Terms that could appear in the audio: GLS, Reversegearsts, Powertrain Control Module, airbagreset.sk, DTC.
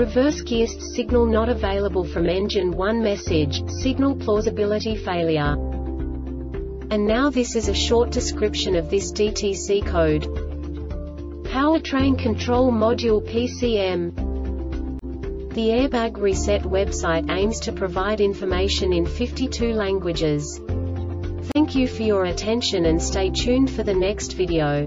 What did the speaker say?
Reversegearsts signal not available from Engine1 message, signal plausibility failure. And now this is a short description of this DTC code. Powertrain Control Module PCM. The Airbag Reset website aims to provide information in 52 languages. Thank you for your attention and stay tuned for the next video.